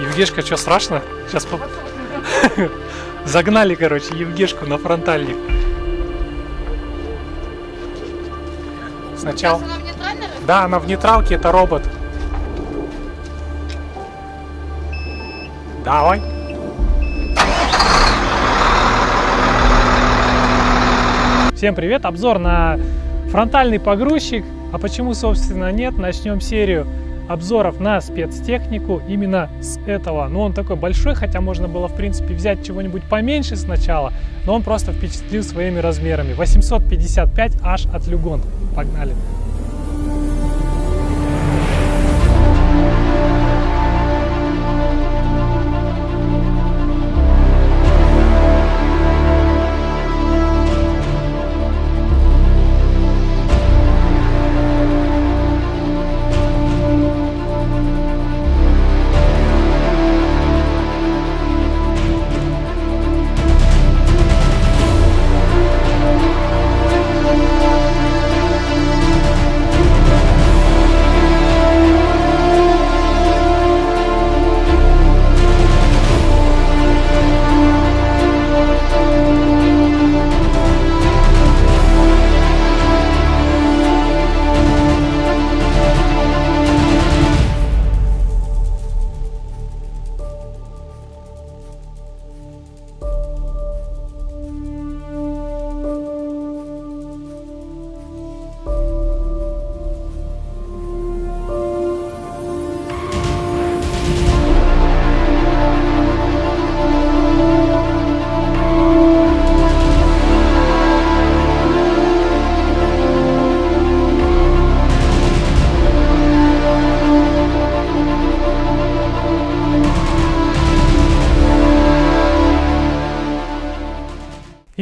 Евгешка, что страшно? Сейчас загнали, короче, Евгешку на фронтальник. Сначала. Да, она в нейтралке, это робот. Давай. Всем привет! Обзор на фронтальный погрузчик. А почему, собственно, нет? Начнем серию обзоров на спецтехнику именно с этого. Ну, он такой большой, хотя можно было, в принципе, взять чего-нибудь поменьше сначала, но он просто впечатлил своими размерами. 855H от Liugong. Погнали!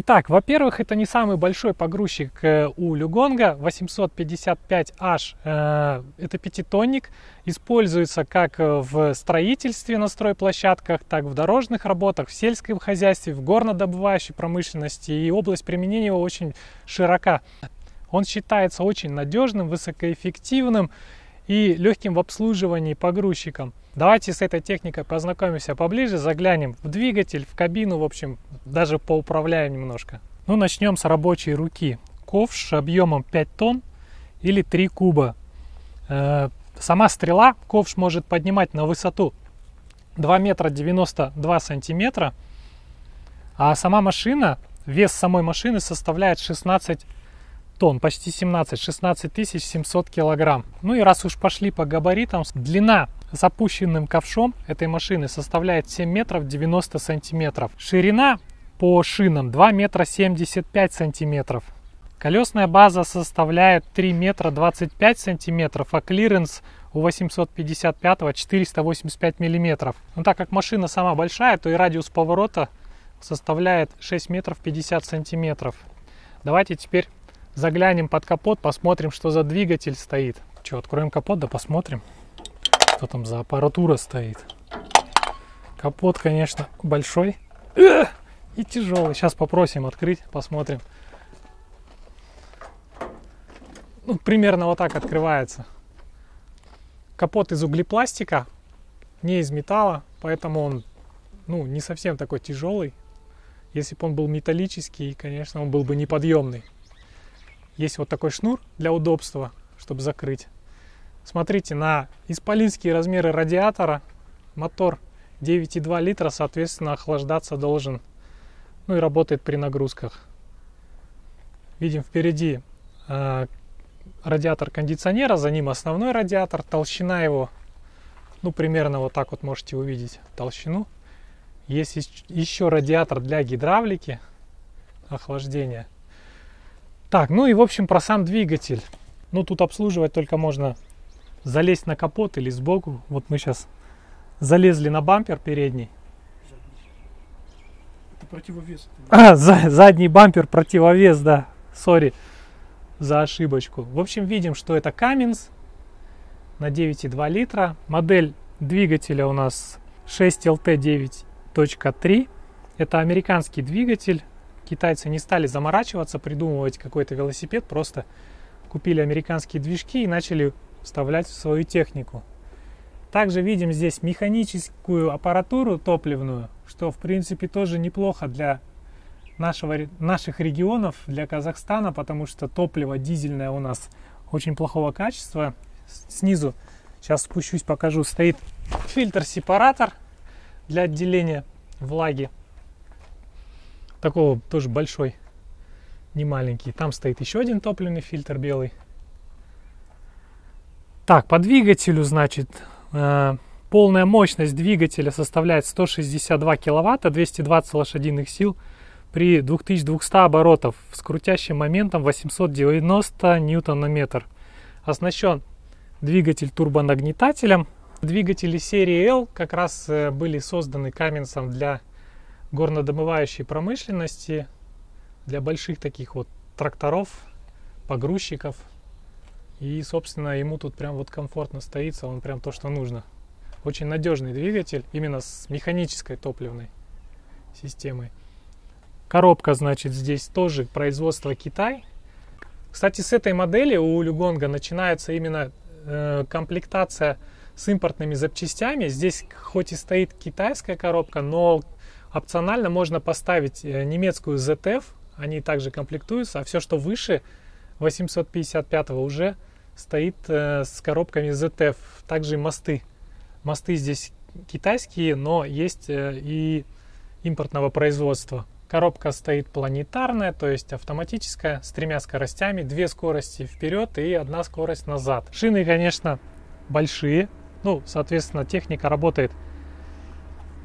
Так, во-первых, это не самый большой погрузчик у Liugong. 855H это пятитонник, используется как в строительстве на стройплощадках, так и в дорожных работах, в сельском хозяйстве, в горнодобывающей промышленности, и область применения его очень широка. Он считается очень надежным, высокоэффективным и легким в обслуживании погрузчиком. Давайте с этой техникой познакомимся поближе, заглянем в двигатель, в кабину, в общем, даже поуправляем немножко. Ну, начнем с рабочей руки. Ковш объемом 5 тонн или 3 куба. Сама стрела, ковш может поднимать на высоту 2 метра 92 сантиметра, а сама машина, вес самой машины составляет 16 тонн, почти 17, 16 700 килограмм. Ну и раз уж пошли по габаритам, длина запущенным ковшом этой машины составляет 7 метров 90 сантиметров. Ширина по шинам 2 метра 75 сантиметров. Колесная база составляет 3 метра 25 сантиметров, а клиренс у 855-го 485 миллиметров. Но так как машина сама большая, то и радиус поворота составляет 6 метров 50 сантиметров. Давайте теперь заглянем под капот, посмотрим, что за двигатель стоит. Че, откроем капот, да посмотрим, что там за аппаратура стоит. Капот, конечно, большой и тяжелый. Сейчас попросим открыть, посмотрим. Ну, примерно вот так открывается. Капот из углепластика, не из металла, поэтому он, ну, не совсем такой тяжелый. Если бы он был металлический, конечно, он был бы неподъемный. Есть вот такой шнур для удобства, чтобы закрыть. Смотрите на исполинские размеры радиатора. Мотор 9,2 литра, соответственно, охлаждаться должен. Ну и работает при нагрузках. Видим впереди радиатор кондиционера, за ним основной радиатор. Толщина его, ну, примерно вот так вот можете увидеть толщину. Есть еще радиатор для гидравлики, охлаждения. Так, ну и в общем про сам двигатель. Ну тут обслуживать только можно... залезть на капот или сбоку. Вот мы сейчас залезли на бампер передний. Это противовес. Задний бампер противовес, да. Сори за ошибочку. В общем, видим, что это Cummins на 9,2 литра. Модель двигателя у нас 6LT 9.3. Это американский двигатель. Китайцы не стали заморачиваться, придумывать какой-то велосипед. Просто купили американские движки и начали вставлять в свою технику. Также видим здесь механическую аппаратуру топливную, что в принципе тоже неплохо для наших регионов, для Казахстана, потому что топливо дизельное у нас очень плохого качества. Снизу, сейчас спущусь, покажу, стоит фильтр-сепаратор для отделения влаги. Такого тоже большой, не маленький. Там стоит еще один топливный фильтр белый. Так, по двигателю, значит, полная мощность двигателя составляет 162 киловатта, 220 лошадиных сил при 2200 оборотов с крутящим моментом 890 ньютон на метр. Оснащен двигатель турбонагнетателем. Двигатели серии L как раз были созданы Cummins для горнодобывающей промышленности, для больших таких вот тракторов, погрузчиков. И, собственно, ему тут прям вот комфортно стоится, он прям то, что нужно. Очень надежный двигатель, именно с механической топливной системой. Коробка, значит, здесь тоже производство Китай. Кстати, с этой модели у Liugong начинается именно комплектация с импортными запчастями. Здесь хоть и стоит китайская коробка, но опционально можно поставить немецкую ZF, они также комплектуются, а все, что выше 855 уже стоит с коробками ZF. Также мосты. Мосты здесь китайские, но есть и импортного производства. Коробка стоит планетарная, то есть автоматическая, с тремя скоростями, две скорости вперед и одна скорость назад. Шины, конечно, большие, ну, соответственно, техника работает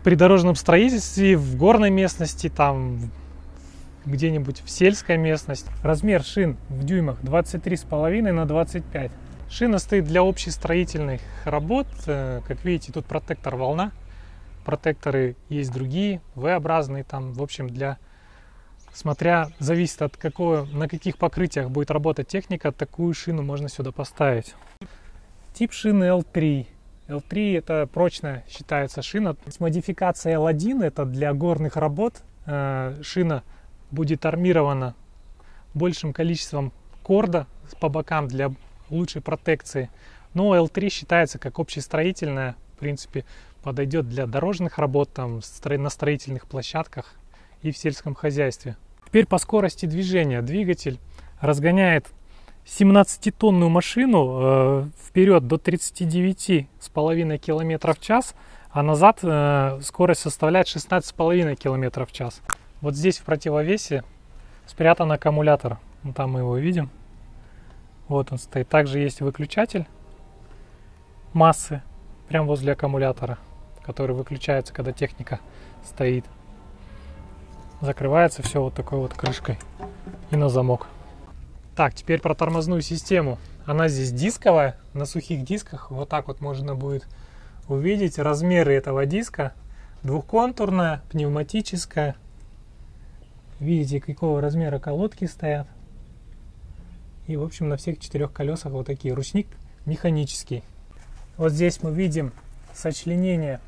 при дорожном строительстве, в горной местности, там где-нибудь в сельской местности. Размер шин в дюймах 23,5 на 25. Шина стоит для общестроительных работ. Как видите, тут протектор волна. Протекторы есть другие, V-образные. Там, в общем, для... Смотря, зависит от какого, на каких покрытиях будет работать техника, такую шину можно сюда поставить. Тип шины L3. L3 это прочная считается шина. Модификация L1 это для горных работ. Шина будет армирована большим количеством корда по бокам для лучшей протекции. Но L3 считается как общестроительная, в принципе, подойдет для дорожных работ, там, на строительных площадках и в сельском хозяйстве. Теперь по скорости движения. Двигатель разгоняет 17-тонную машину вперед до 39,5 км в час, а назад скорость составляет 16,5 км в час. Вот здесь в противовесе спрятан аккумулятор. Там мы его видим. Вот он стоит. Также есть выключатель массы прямо возле аккумулятора, который выключается, когда техника стоит. Закрывается все вот такой вот крышкой и на замок. Так, теперь про тормозную систему. Она здесь дисковая. На сухих дисках вот так вот можно будет увидеть размеры этого диска. Двухконтурная, пневматическая. Видите, какого размера колодки стоят. И, в общем, на всех четырех колесах вот такие. Ручник механический. Вот здесь мы видим сочленение,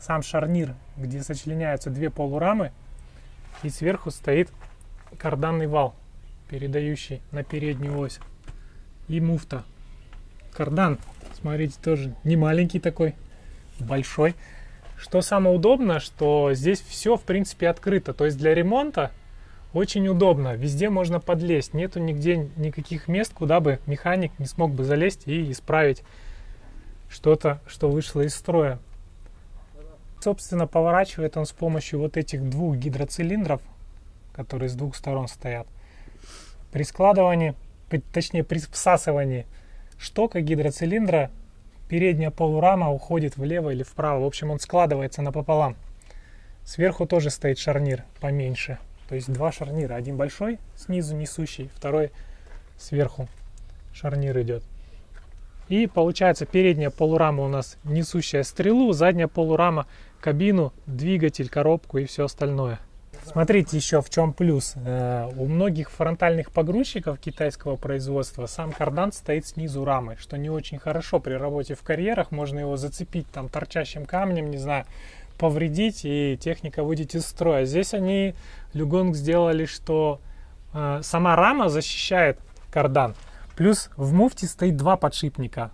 сам шарнир, где сочленяются две полурамы. И сверху стоит карданный вал, передающий на переднюю ось. И муфта. Кардан, смотрите, тоже не маленький такой, большой. Что самое удобное, что здесь все, в принципе, открыто. То есть для ремонта очень удобно, везде можно подлезть, нету нигде никаких мест, куда бы механик не смог бы залезть и исправить что-то, что вышло из строя. Собственно, поворачивает он с помощью вот этих двух гидроцилиндров, которые с двух сторон стоят. При складывании, точнее при всасывании штока гидроцилиндра передняя полурама уходит влево или вправо. В общем, он складывается напополам. Сверху тоже стоит шарнир поменьше. То есть два шарнира. Один большой, снизу несущий, второй сверху шарнир идет. И получается передняя полурама у нас несущая стрелу, задняя полурама кабину, двигатель, коробку и все остальное. Смотрите еще в чем плюс. У многих фронтальных погрузчиков китайского производства сам кардан стоит снизу рамы, что не очень хорошо при работе в карьерах. Можно его зацепить там торчащим камнем, не знаю, повредить, и техника выйдет из строя. Здесь они Liugong сделали, что сама рама защищает кардан. Плюс в муфте стоит два подшипника,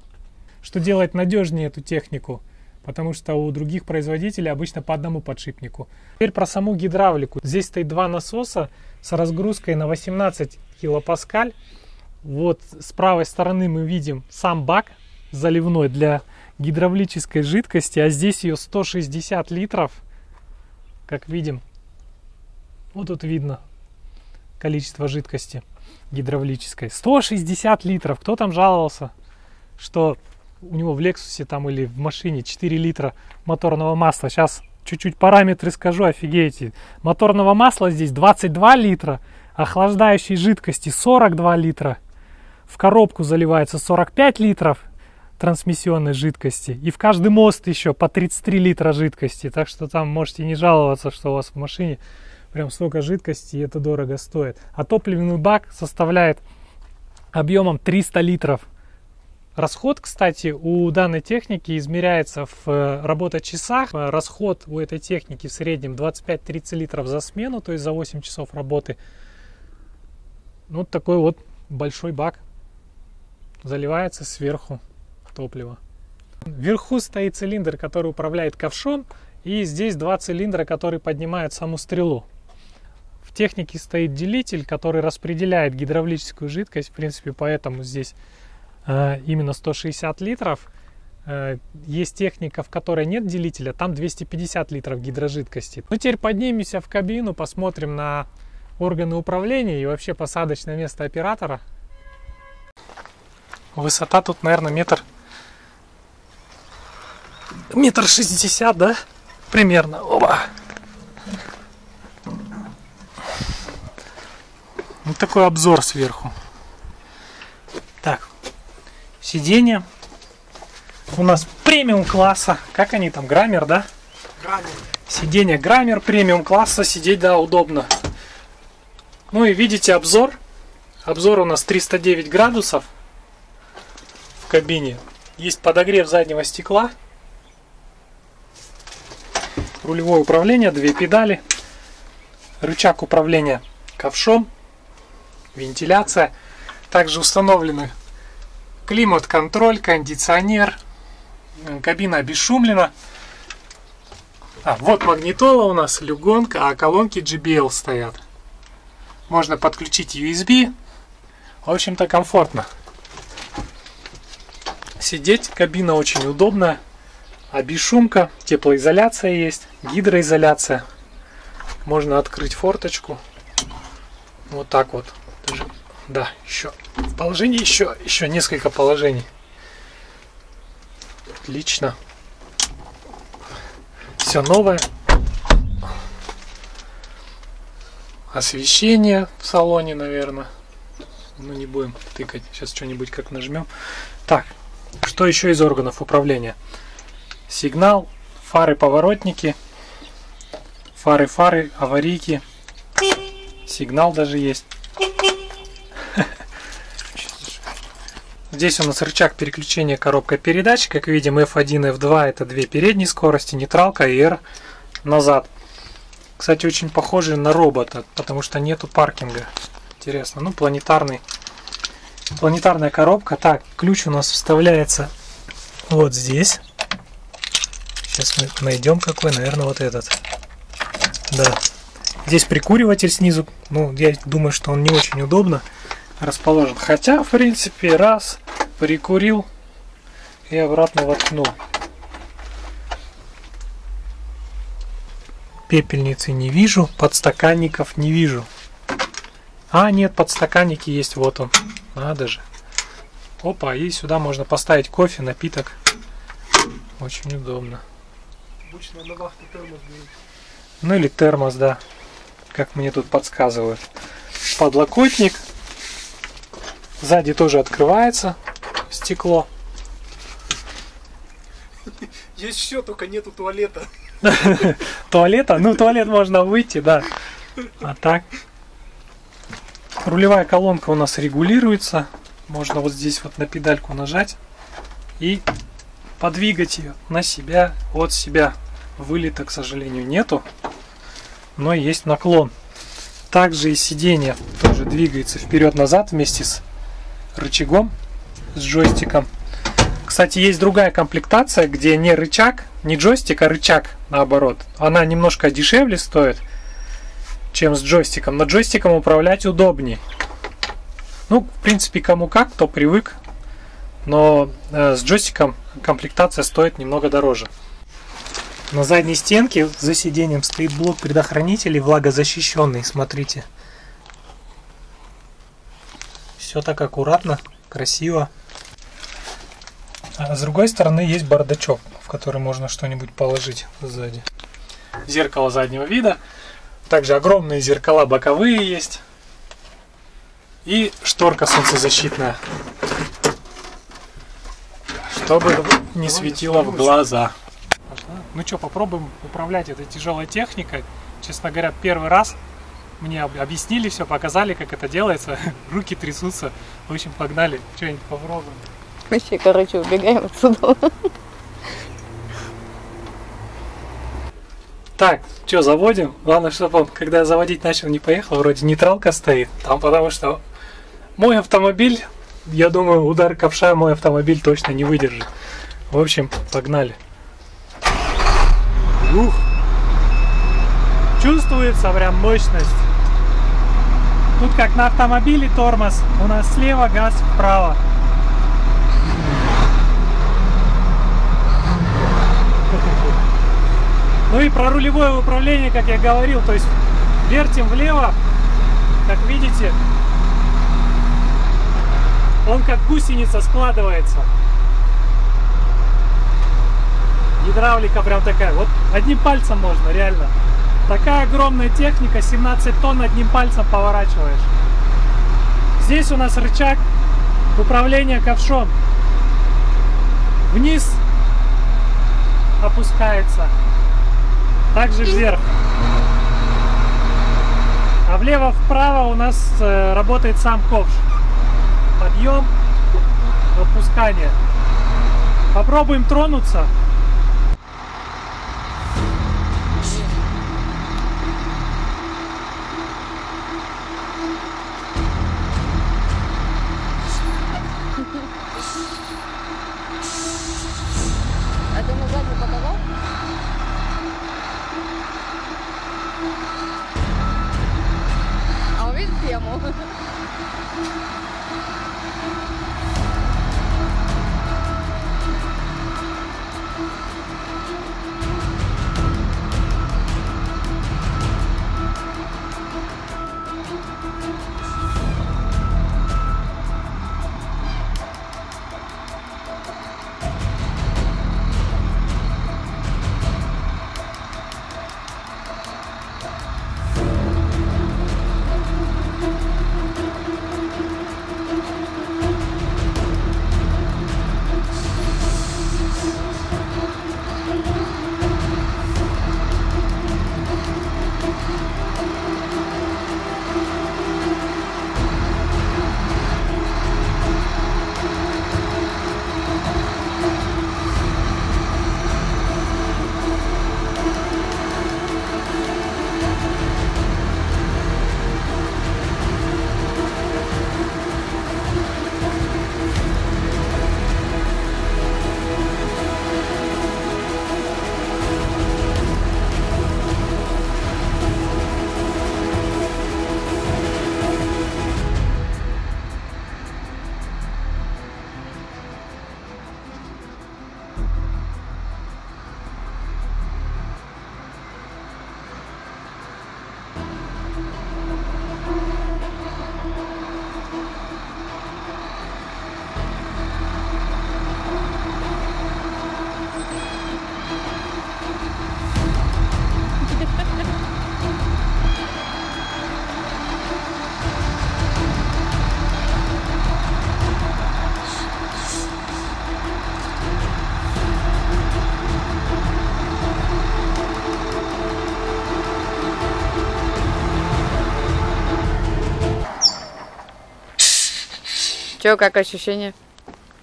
что делает надежнее эту технику, потому что у других производителей обычно по одному подшипнику. Теперь про саму гидравлику. Здесь стоит два насоса с разгрузкой на 18 килопаскаль. Вот с правой стороны мы видим сам бак заливной для гидравлической жидкости, а здесь ее 160 литров, как видим. Вот тут видно количество жидкости гидравлической. 160 литров. Кто там жаловался, что у него в Лексусе там или в машине 4 литра моторного масла? Сейчас чуть-чуть параметры скажу, офигеете. Моторного масла здесь 22 литра, охлаждающей жидкости 42 литра. В коробку заливается 45 литров трансмиссионной жидкости. И в каждый мост еще по 33 литра жидкости. Так что там можете не жаловаться, что у вас в машине прям столько жидкости, и это дорого стоит. А топливный бак составляет объемом 300 литров. Расход, кстати, у данной техники измеряется в работочасах. Расход у этой техники в среднем 25-30 литров за смену, то есть за 8 часов работы. Вот такой вот большой бак. Заливается сверху топливо. Вверху стоит цилиндр, который управляет ковшом. И здесь два цилиндра, которые поднимают саму стрелу. В технике стоит делитель, который распределяет гидравлическую жидкость. В принципе, поэтому здесь именно 160 литров. Есть техника, в которой нет делителя, там 250 литров гидрожидкости. Ну, теперь поднимемся в кабину, посмотрим на органы управления и вообще посадочное место оператора. Высота тут, наверное, метр 60, да? Примерно. Оба! Вот такой обзор сверху. Так. Сиденья у нас премиум класса. Как они там? Граммер, да? Граммер. Сиденья граммер премиум класса. Сидеть, да, удобно. Ну и видите обзор. Обзор у нас 309 градусов в кабине. Есть подогрев заднего стекла. Рулевое управление, две педали. Рычаг управления ковшом. Вентиляция. Также установлены климат-контроль, кондиционер. Кабина обесшумлена. Вот магнитола у нас, Liugong, а колонки JBL стоят. Можно подключить USB. В общем-то, комфортно. Сидеть, кабина очень удобная. А бесшумка, теплоизоляция есть, гидроизоляция. Можно открыть форточку. Вот так вот. Да, еще. В положении еще несколько положений. Отлично. Все новое. Освещение в салоне, наверное. Ну, не будем тыкать. Сейчас что-нибудь как нажмем. Так, что еще из органов управления? Сигнал, фары-поворотники, фары-фары, аварийки. Сигнал даже есть. Здесь у нас рычаг переключения коробка передач. Как видим, F1, F2 это две передние скорости, нейтралка и R назад. Кстати, очень похожи на робота, потому что нету паркинга. Интересно. Ну, планетарная коробка. Так, ключ у нас вставляется вот здесь. Сейчас мы найдем какой, наверное, вот этот. Да. Здесь прикуриватель снизу. Ну, я думаю, что он не очень удобно расположен. Хотя, в принципе, раз, прикурил и обратно воткнул. Пепельницы не вижу, подстаканников не вижу. А, нет, подстаканники есть, вот он. Надо же. Опа, и сюда можно поставить кофе, напиток. Очень удобно. Обычно на вахту термос берут. Ну или термос, да. Как мне тут подсказывают. Подлокотник. Сзади тоже открывается стекло. Есть все, только нету туалета. Туалета? Ну, туалет можно выйти, да. А так. Рулевая колонка у нас регулируется. Можно вот здесь вот на педальку нажать. И подвигать ее на себя, от себя. Вылета, к сожалению, нету, но есть наклон. Также и сиденье тоже двигается вперед-назад вместе с рычагом, с джойстиком. К Кстати, есть другая комплектация, где не рычаг, не джойстик, а рычаг наоборот. Она немножко дешевле стоит, чем с джойстиком, но джойстиком управлять удобнее. Ну, в принципе, кому как, кто привык, но с джойстиком комплектация стоит немного дороже. На задней стенке за сиденьем стоит блок предохранителей влагозащищенный, смотрите. Все так аккуратно, красиво. А с другой стороны есть бардачок, в который можно что-нибудь положить сзади. Зеркало заднего вида. Также огромные зеркала боковые есть. И шторка солнцезащитная, чтобы не светило в глаза. Ну что, попробуем управлять этой тяжелой техникой. Честно говоря, первый раз мне объяснили все, показали, как это делается. Руки трясутся. В общем, погнали. Что-нибудь попробуем. Вообще, короче, убегаем отсюда. Так, что, заводим? Главное, чтобы он, когда я заводить начал, не поехал. Вроде нейтралка стоит. Там потому что мой автомобиль, я думаю, удар ковша мой автомобиль точно не выдержит. В общем, погнали. Ух. Чувствуется прям мощность. Тут как на автомобиле тормоз. У нас слева газ, вправо. Ну и про рулевое управление, как я говорил. То есть вертим влево, как видите, он как гусеница складывается. Гидравлика прям такая, вот одним пальцем можно, реально. Такая огромная техника, 17 тонн одним пальцем поворачиваешь. Здесь у нас рычаг управления ковшом. Вниз опускается, также вверх. А влево-вправо у нас работает сам ковш. Подъем, опускание. Попробуем тронуться. Чё, как ощущение?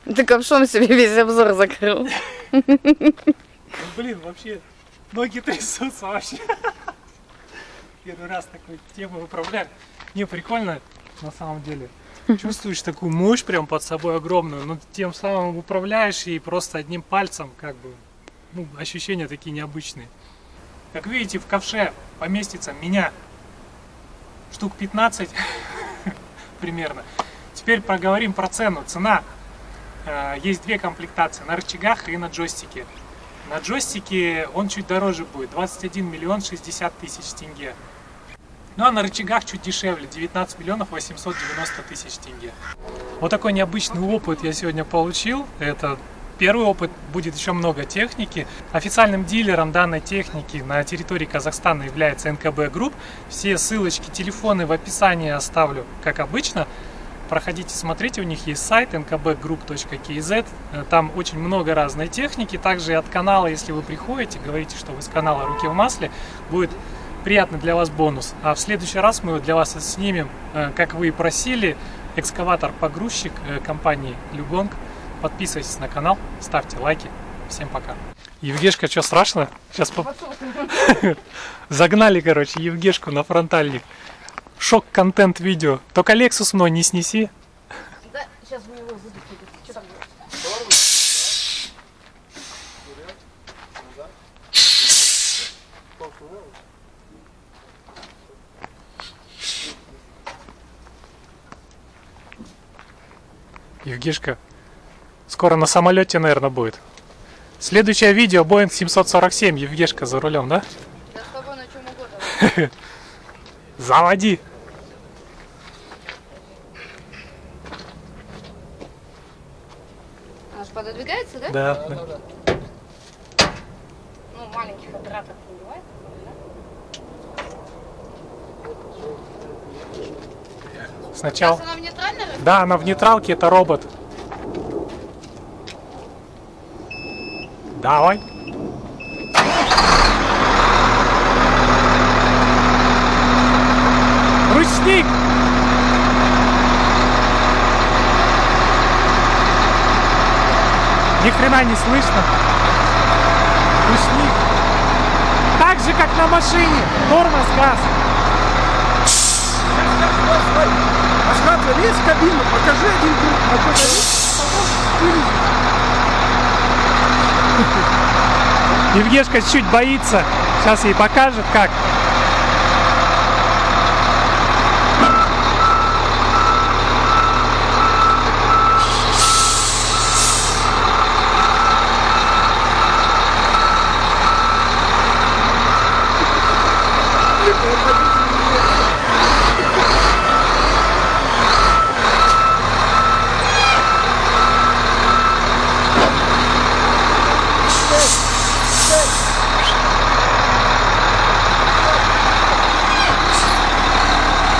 Ты ковшом себе весь обзор закрыл. Блин, вообще ноги трясутся вообще. Первый раз такой темой управляю. Не, прикольно на самом деле. Чувствуешь такую мощь прям под собой огромную, но тем самым управляешь ей просто одним пальцем, как бы, ну, ощущения такие необычные. Как видите, в ковше поместится меня штук 15 примерно. Теперь поговорим про цену. Цена. Есть две комплектации, на рычагах и на джойстике. На джойстике он чуть дороже будет, 21 060 000 тенге. Ну а на рычагах чуть дешевле, 19 890 000 тенге. Вот такой необычный опыт я сегодня получил. Это первый опыт, будет еще много техники. Официальным дилером данной техники на территории Казахстана является НКБ Групп. Все ссылочки, телефоны в описании оставлю, как обычно. Проходите, смотрите, у них есть сайт nkbgroup.kz, там очень много разной техники. Также от канала, если вы приходите, говорите, что вы с канала «Руки в масле», будет приятный для вас бонус. А в следующий раз мы для вас снимем, как вы и просили, экскаватор-погрузчик компании Liugong. Подписывайтесь на канал, ставьте лайки. Всем пока. Евгешка, что страшно? Сейчас загнали, короче, Евгешку на фронтальник. Шок-контент видео. Только Lexus мной не снеси. Да, сейчас у него зубы кидают. Что там будет? Евгешка, скоро на самолете, наверное, будет. Следующее видео Boeing 747. Евгешка за рулем, да? Да, с тобой на чем угодно. Заводи! Она же пододвигается, да? Да. Да. Ну, маленьких обраток не бывает, да? Сначала... Сейчас она в нейтральной? Да, она в нейтралке, это робот. Давай! Ручник! Ни хрена не слышно. Ручник. Так же, как на машине. Тормоз, газ. Ашхат, залезь в кабину, покажи один круг. А то залезь, потом вылезь. Евгешка чуть боится. Сейчас ей покажет, как.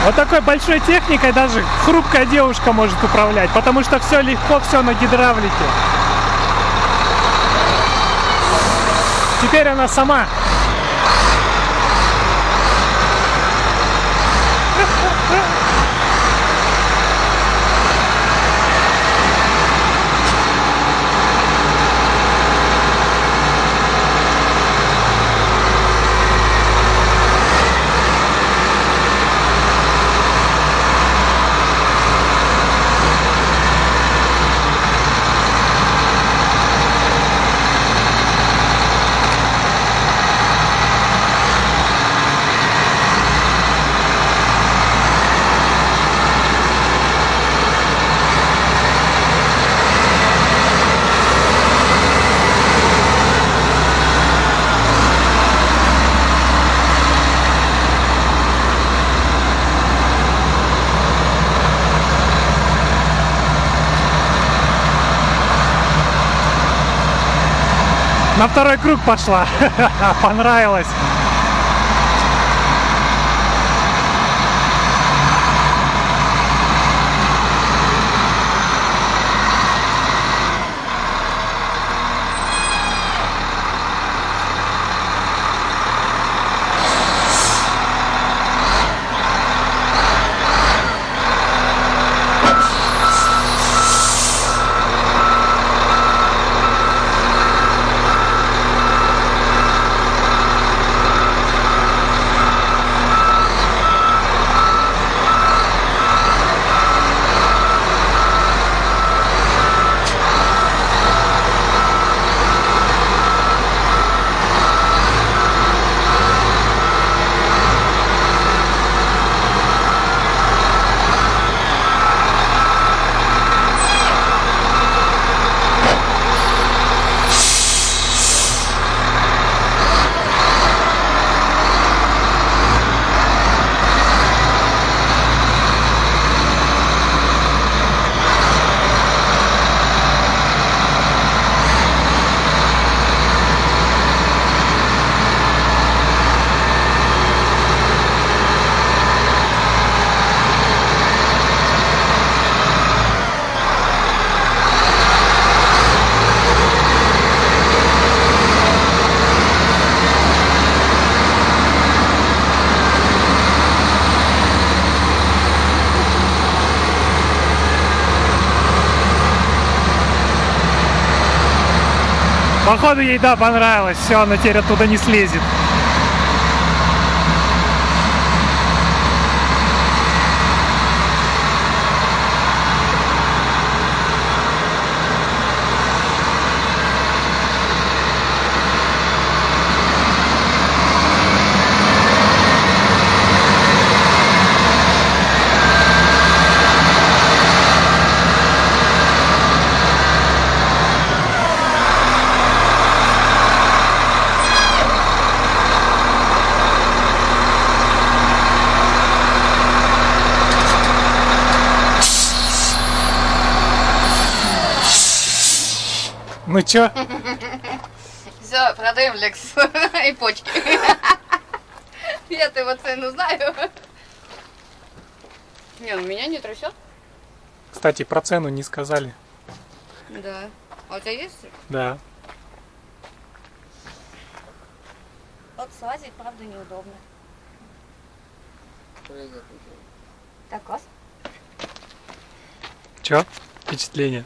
Вот такой большой техникой даже хрупкая девушка может управлять, потому что все легко, все на гидравлике. Теперь она сама. На второй круг пошла. Понравилось. Походу ей, да, понравилось. Все, она теперь оттуда не слезет. Ну чё? Все, продаем Лекс и почки. Я-то его цену знаю. Не, ну меня не трясет. Кстати, про цену не сказали. Да. А у тебя есть? Да. Вот слазить, правда, неудобно. Так, класс. Чё? Впечатление.